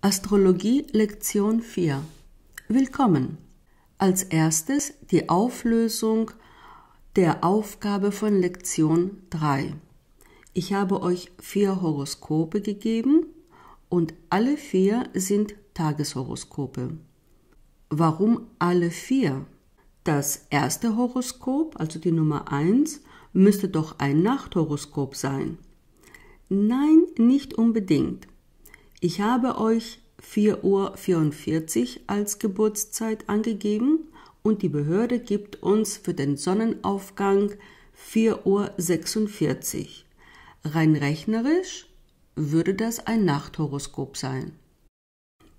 Astrologie Lektion 4. Willkommen! Als erstes die Auflösung der Aufgabe von Lektion 3. Ich habe euch 4 Horoskope gegeben und alle 4 sind Tageshoroskope. Warum alle 4? Das erste Horoskop, also die Nummer 1, müsste doch ein Nachthoroskop sein. Nein, nicht unbedingt. Ich habe euch 4:44 Uhr als Geburtszeit angegeben und die Behörde gibt uns für den Sonnenaufgang 4:46 Uhr. Rein rechnerisch würde das ein Nachthoroskop sein.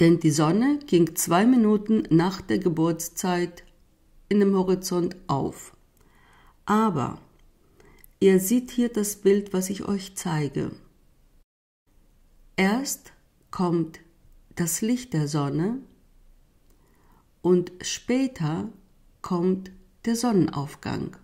Denn die Sonne ging 2 Minuten nach der Geburtszeit in dem Horizont auf. Aber ihr seht hier das Bild, was ich euch zeige. Erst kommt das Licht der Sonne und später kommt der Sonnenaufgang.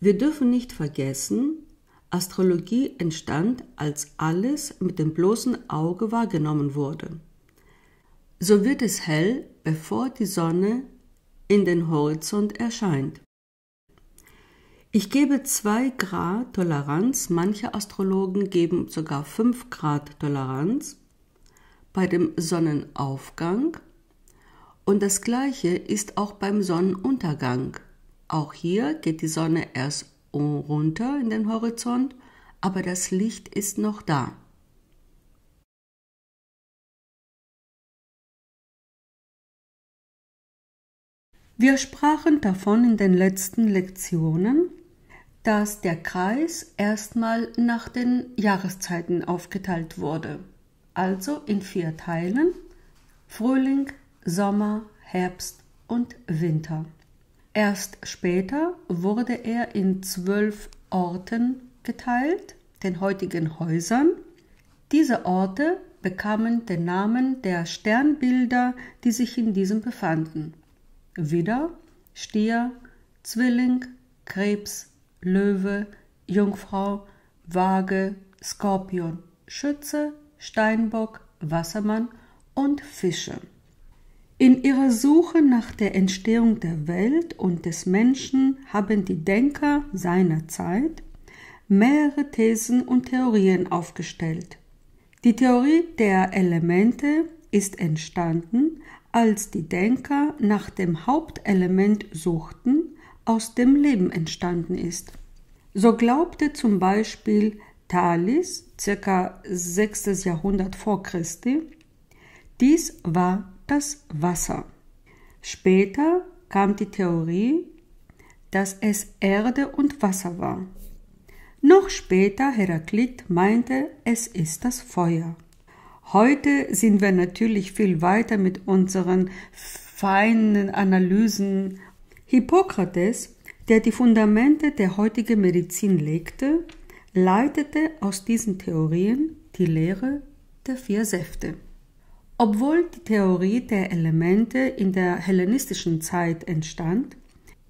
Wir dürfen nicht vergessen, Astrologie entstand, als alles mit dem bloßen Auge wahrgenommen wurde. So wird es hell, bevor die Sonne in den Horizont erscheint. Ich gebe 2 Grad Toleranz, manche Astrologen geben sogar 5 Grad Toleranz bei dem Sonnenaufgang und das gleiche ist auch beim Sonnenuntergang. Auch hier geht die Sonne erst runter in den Horizont, aber das Licht ist noch da. Wir sprachen davon in den letzten Lektionen, dass der Kreis erstmal nach den Jahreszeiten aufgeteilt wurde, also in 4 Teilen: Frühling, Sommer, Herbst und Winter. Erst später wurde er in 12 Orten geteilt, den heutigen Häusern. Diese Orte bekamen den Namen der Sternbilder, die sich in diesem befanden. Wieder Stier, Zwilling, Krebs, Löwe, Jungfrau, Waage, Skorpion, Schütze, Steinbock, Wassermann und Fische. In ihrer Suche nach der Entstehung der Welt und des Menschen haben die Denker seiner Zeit mehrere Thesen und Theorien aufgestellt. Die Theorie der Elemente ist entstanden, als die Denker nach dem Hauptelement suchten, aus dem Leben entstanden ist. So glaubte zum Beispiel Thales, ca. 6. Jahrhundert vor Christi, dies war das Wasser. Später kam die Theorie, dass es Erde und Wasser war. Noch später Heraklit meinte, es ist das Feuer. Heute sind wir natürlich viel weiter mit unseren feinen Analysen. Hippokrates, der die Fundamente der heutigen Medizin legte, leitete aus diesen Theorien die Lehre der 4 Säfte. Obwohl die Theorie der Elemente in der hellenistischen Zeit entstand,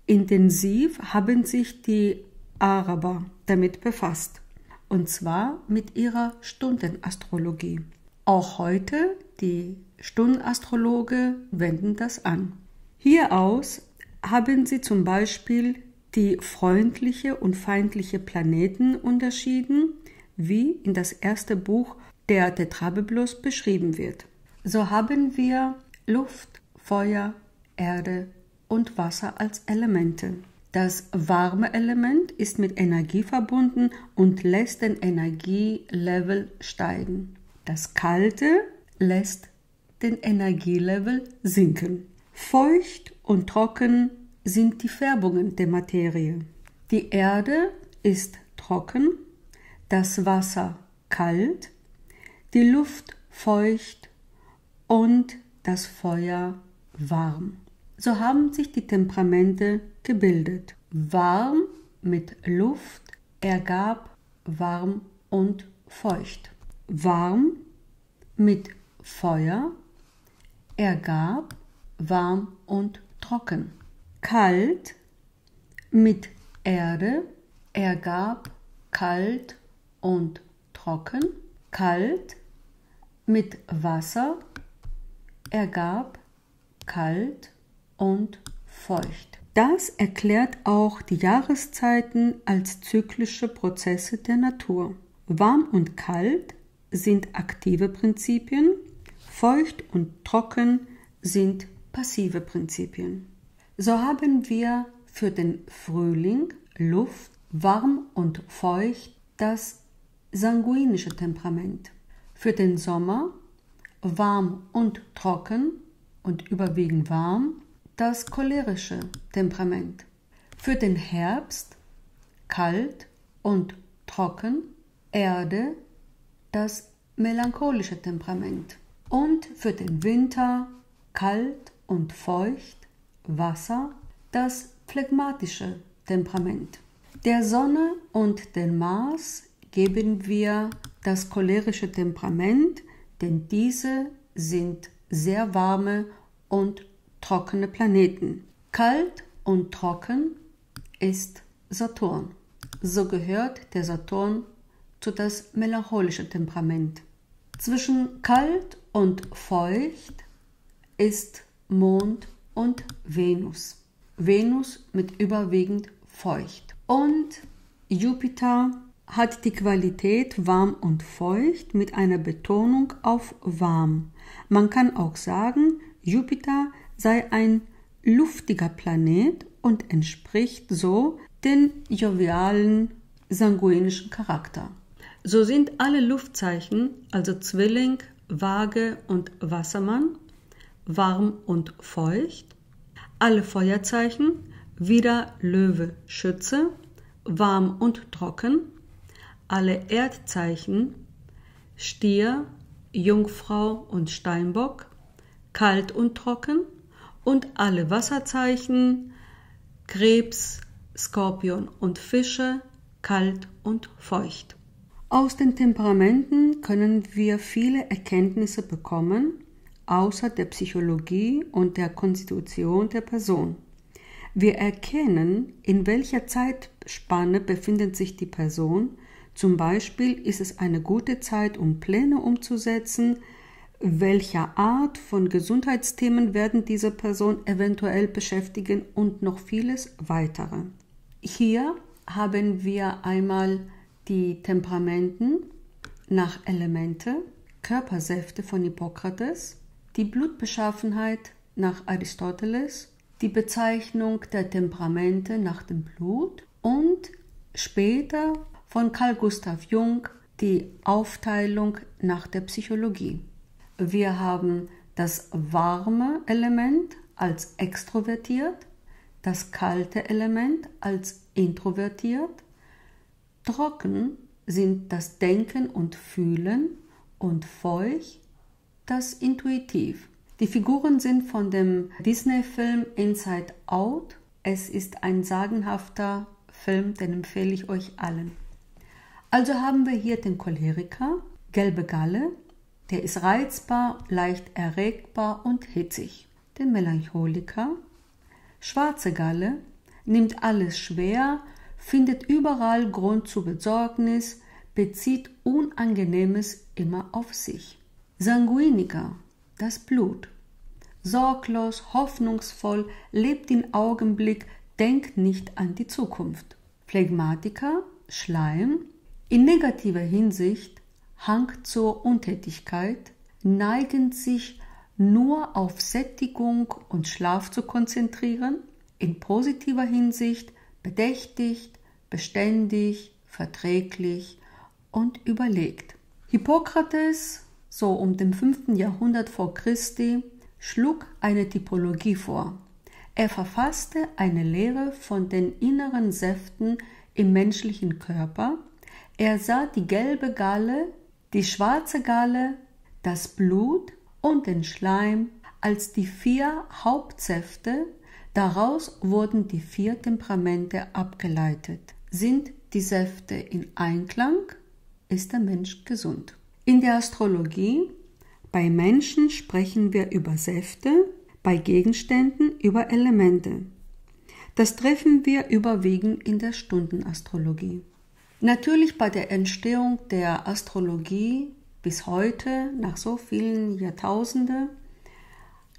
intensiv haben sich die Araber damit befasst, und zwar mit ihrer Stundenastrologie. Auch heute, die Stundenastrologe wenden das an. Hieraus haben sie zum Beispiel die freundliche und feindliche Planeten unterschieden, wie in das erste Buch der Tetrabiblos beschrieben wird. So haben wir Luft, Feuer, Erde und Wasser als Elemente. Das warme Element ist mit Energie verbunden und lässt den Energielevel steigen. Das Kalte lässt den Energielevel sinken. Feucht und trocken sind die Färbungen der Materie. Die Erde ist trocken, das Wasser kalt, die Luft feucht und das Feuer warm. So haben sich die Temperamente gebildet. Warm mit Luft ergab warm und feucht. Warm mit Feuer ergab warm und trocken. Kalt mit Erde ergab kalt und trocken. Kalt mit Wasser ergab kalt und feucht. Das erklärt auch die Jahreszeiten als zyklische Prozesse der Natur. Warm und kalt sind aktive Prinzipien, feucht und trocken sind passive Prinzipien. So haben wir für den Frühling Luft, warm und feucht das sanguinische Temperament. Für den Sommer warm und trocken und überwiegend warm das cholerische Temperament. Für den Herbst kalt und trocken Erde das melancholische Temperament. Und für den Winter kalt und feucht Wasser das phlegmatische Temperament. Der Sonne und dem Mars geben wir das cholerische Temperament, denn diese sind sehr warme und trockene Planeten. Kalt und trocken ist Saturn. So gehört der Saturn zu das melancholische Temperament. Zwischen kalt und feucht ist Mond und Venus. Venus mit überwiegend feucht. Und Jupiter hat die Qualität warm und feucht mit einer Betonung auf warm. Man kann auch sagen, Jupiter sei ein luftiger Planet und entspricht so den jovialen, sanguinischen Charakter. So sind alle Luftzeichen, also Zwilling, Waage und Wassermann, warm und feucht. Alle Feuerzeichen, wieder Löwe, Schütze, warm und trocken. Alle Erdzeichen, Stier, Jungfrau und Steinbock, kalt und trocken. Und alle Wasserzeichen, Krebs, Skorpion und Fische, kalt und feucht. Aus den Temperamenten können wir viele Erkenntnisse bekommen, außer der Psychologie und der Konstitution der Person. Wir erkennen, in welcher Zeitspanne befindet sich die Person. Zum Beispiel ist es eine gute Zeit, um Pläne umzusetzen. Welcher Art von Gesundheitsthemen werden diese Person eventuell beschäftigen und noch vieles weitere. Hier haben wir einmal die Temperamenten nach Elemente, Körpersäfte von Hippokrates, die Blutbeschaffenheit nach Aristoteles, die Bezeichnung der Temperamente nach dem Blut und später von Carl Gustav Jung die Aufteilung nach der Psychologie. Wir haben das warme Element als extrovertiert, das kalte Element als introvertiert, trocken sind das Denken und Fühlen und feucht das intuitiv. Die Figuren sind von dem Disney-Film Inside Out. Es ist ein sagenhafter Film, den empfehle ich euch allen. Also haben wir hier den Choleriker, gelbe Galle, der ist reizbar, leicht erregbar und hitzig. Den Melancholiker, schwarze Galle, nimmt alles schwer, findet überall Grund zur Besorgnis, bezieht Unangenehmes immer auf sich. Sanguiniker, das Blut. Sorglos, hoffnungsvoll, lebt im Augenblick, denkt nicht an die Zukunft. Phlegmatiker, Schleim, in negativer Hinsicht, Hang zur Untätigkeit, neigen sich nur auf Sättigung und Schlaf zu konzentrieren, in positiver Hinsicht, bedächtig, beständig, verträglich und überlegt. Hippokrates, so um den 5. Jahrhundert vor Christi, schlug eine Typologie vor. Er verfasste eine Lehre von den inneren Säften im menschlichen Körper. Er sah die gelbe Galle, die schwarze Galle, das Blut und den Schleim als die 4 Hauptsäfte. Daraus wurden die 4 Temperamente abgeleitet. Sind die Säfte in Einklang, ist der Mensch gesund. In der Astrologie, bei Menschen sprechen wir über Säfte, bei Gegenständen über Elemente. Das treffen wir überwiegend in der Stundenastrologie. Natürlich bei der Entstehung der Astrologie bis heute, nach so vielen Jahrtausenden,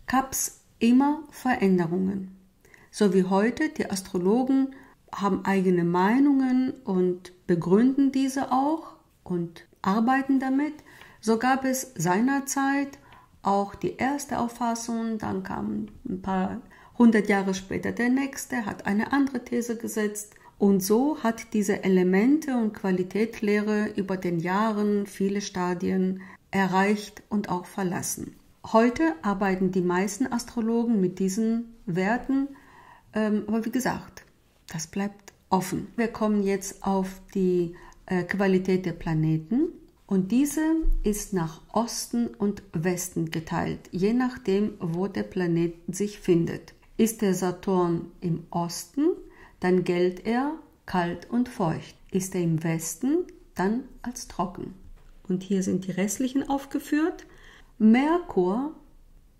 gab es immer Veränderungen. So wie heute, die Astrologen haben eigene Meinungen und begründen diese auch und arbeiten damit. So gab es seinerzeit auch die erste Auffassung, dann kam ein paar 100 Jahre später der nächste, hat eine andere These gesetzt. Und so hat diese Elemente- und Qualitätslehre über den Jahren viele Stadien erreicht und auch verlassen. Heute arbeiten die meisten Astrologen mit diesen Werten, aber wie gesagt, das bleibt offen. Wir kommen jetzt auf die Qualität der Planeten. Und diese ist nach Osten und Westen geteilt, je nachdem, wo der Planet sich findet. Ist der Saturn im Osten, dann gilt er kalt und feucht. Ist er im Westen, dann als trocken. Und hier sind die restlichen aufgeführt. Merkur,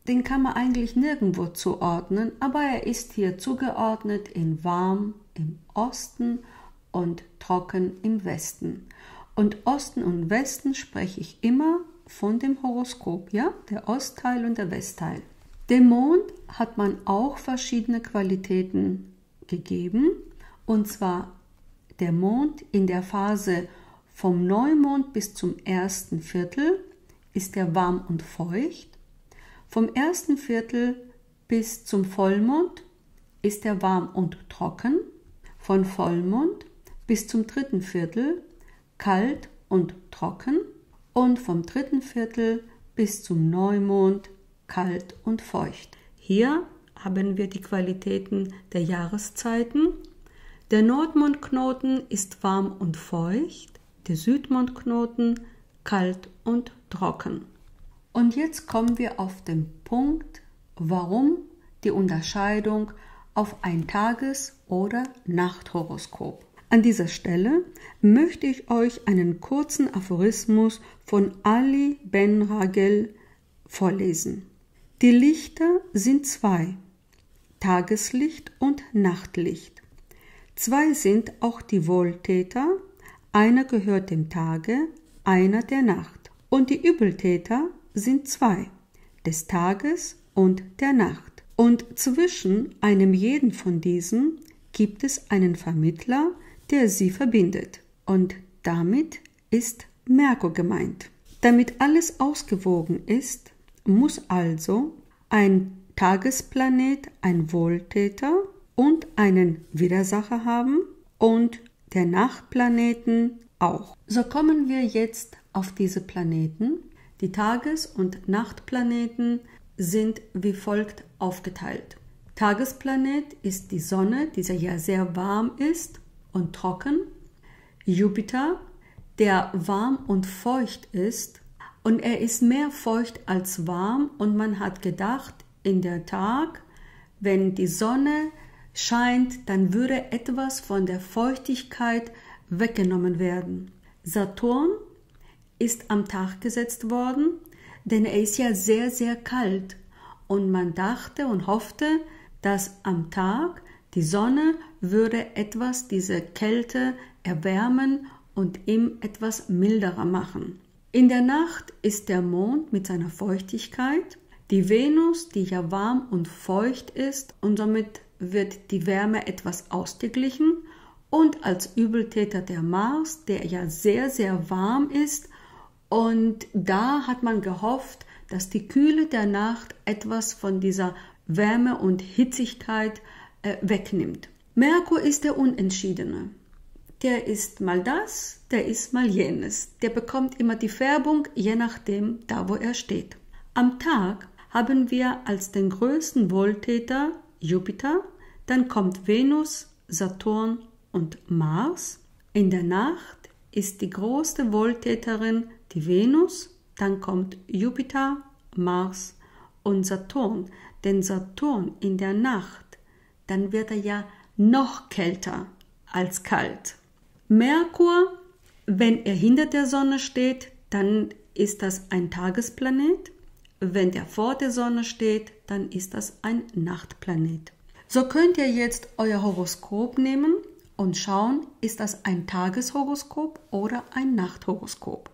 den kann man eigentlich nirgendwo zuordnen, aber er ist hier zugeordnet in warm im Osten und trocken im Westen. Und Osten und Westen spreche ich immer von dem Horoskop, ja? Der Ostteil und der Westteil. Dem Mond hat man auch verschiedene Qualitäten gegeben. Und zwar der Mond in der Phase vom Neumond bis zum ersten Viertel ist er warm und feucht. Vom ersten Viertel bis zum Vollmond ist er warm und trocken. Von Vollmond bis zum dritten Viertel kalt und trocken und vom dritten Viertel bis zum Neumond kalt und feucht. Hier haben wir die Qualitäten der Jahreszeiten. Der Nordmondknoten ist warm und feucht, der Südmondknoten kalt und trocken. Und jetzt kommen wir auf den Punkt, warum die Unterscheidung auf ein Tages- oder Nachthoroskop. An dieser Stelle möchte ich euch einen kurzen Aphorismus von Ali Ben Ragel vorlesen. Die Lichter sind zwei, Tageslicht und Nachtlicht. Zwei sind auch die Wohltäter, einer gehört dem Tage, einer der Nacht. Und die Übeltäter sind zwei, des Tages und der Nacht. Und zwischen einem jeden von diesen gibt es einen Vermittler, der sie verbindet. Und damit ist Merkur gemeint. Damit alles ausgewogen ist, muss also ein Tagesplanet, ein Wohltäter und einen Widersacher haben und der Nachtplaneten auch. So kommen wir jetzt auf diese Planeten. Die Tages- und Nachtplaneten sind wie folgt aufgeteilt. Tagesplanet ist die Sonne, dieser ja sehr warm ist und trocken, Jupiter, der warm und feucht ist, und er ist mehr feucht als warm, und man hat gedacht, in der Tag, wenn die Sonne scheint, dann würde etwas von der Feuchtigkeit weggenommen werden. Saturn ist am Tag gesetzt worden, denn er ist ja sehr, sehr kalt, und man dachte und hoffte, dass am Tag die Sonne würde etwas diese Kälte erwärmen und ihm etwas milderer machen. In der Nacht ist der Mond mit seiner Feuchtigkeit, die Venus, die ja warm und feucht ist, und somit wird die Wärme etwas ausgeglichen, und als Übeltäter der Mars, der ja sehr, sehr warm ist, und da hat man gehofft, dass die Kühle der Nacht etwas von dieser Wärme und Hitzigkeit wegnimmt. Merkur ist der Unentschiedene. Der ist mal das, der ist mal jenes. Der bekommt immer die Färbung, je nachdem, da wo er steht. Am Tag haben wir als den größten Wohltäter Jupiter, dann kommt Venus, Saturn und Mars. In der Nacht ist die größte Wohltäterin die Venus, dann kommt Jupiter, Mars und Saturn. Denn Saturn in der Nacht, dann wird er ja noch kälter als kalt. Merkur, wenn er hinter der Sonne steht, dann ist das ein Tagesplanet. Wenn er vor der Sonne steht, dann ist das ein Nachtplanet. So könnt ihr jetzt euer Horoskop nehmen und schauen, ist das ein Tageshoroskop oder ein Nachthoroskop.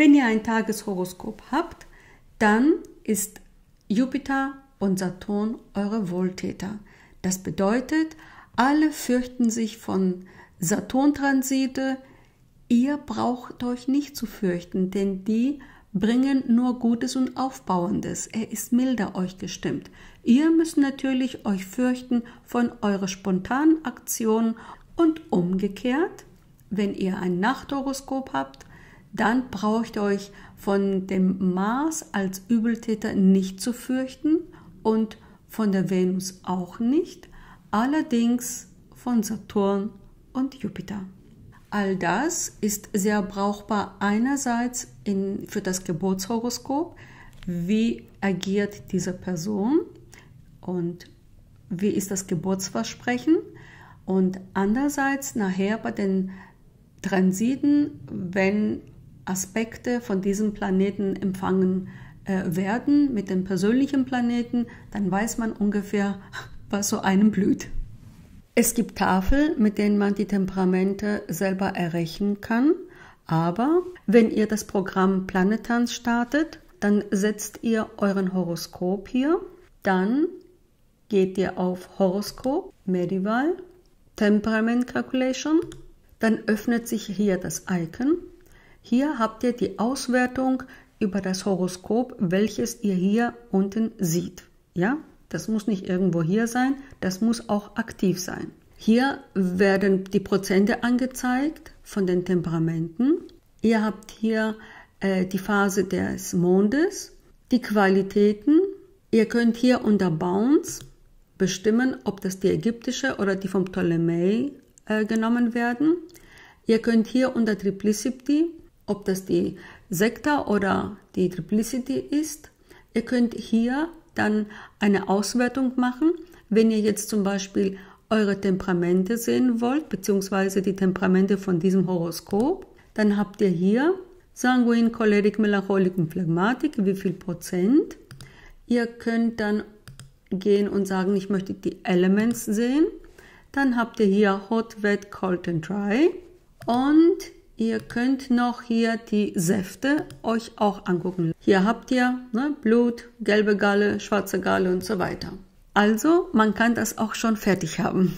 Wenn ihr ein Tageshoroskop habt, dann ist Jupiter und Saturn eure Wohltäter. Das bedeutet, alle fürchten sich von Saturn-Transite. Ihr braucht euch nicht zu fürchten, denn die bringen nur Gutes und Aufbauendes. Er ist milder euch gestimmt. Ihr müsst natürlich euch fürchten von eurer spontanen Aktion, und umgekehrt, wenn ihr ein Nachthoroskop habt, dann braucht ihr euch von dem Mars als Übeltäter nicht zu fürchten und von der Venus auch nicht, allerdings von Saturn und Jupiter. All das ist sehr brauchbar einerseits für das Geburtshoroskop, wie agiert diese Person und wie ist das Geburtsversprechen, und andererseits nachher bei den Transiten, wenn Aspekte von diesem Planeten empfangen werden mit dem persönlichen Planeten, dann weiß man ungefähr, was so einem blüht. Es gibt Tafeln, mit denen man die Temperamente selber errechnen kann, aber wenn ihr das Programm Planetdance startet, dann setzt ihr euren Horoskop hier, dann geht ihr auf Horoskop, Medieval, Temperament Calculation, dann öffnet sich hier das Icon. Hier habt ihr die Auswertung über das Horoskop, welches ihr hier unten seht. Ja? Das muss nicht irgendwo hier sein, das muss auch aktiv sein. Hier werden die Prozente angezeigt von den Temperamenten. Ihr habt hier die Phase des Mondes, die Qualitäten. Ihr könnt hier unter Bounds bestimmen, ob das die ägyptische oder die vom Ptolemai genommen werden. Ihr könnt hier unter Triplicity, ob das die Sekta oder die Triplicity ist. Ihr könnt hier dann eine Auswertung machen, wenn ihr jetzt zum Beispiel eure Temperamente sehen wollt, beziehungsweise die Temperamente von diesem Horoskop, dann habt ihr hier Sanguin, Cholerik, Melancholik und Phlegmatik, wie viel Prozent. Ihr könnt dann gehen und sagen, ich möchte die Elements sehen. Dann habt ihr hier Hot, Wet, Cold and Dry. Und ihr könnt noch hier die Säfte euch auch angucken. Hier habt ihr Blut, gelbe Galle, schwarze Galle und so weiter. Also man kann das auch schon fertig haben.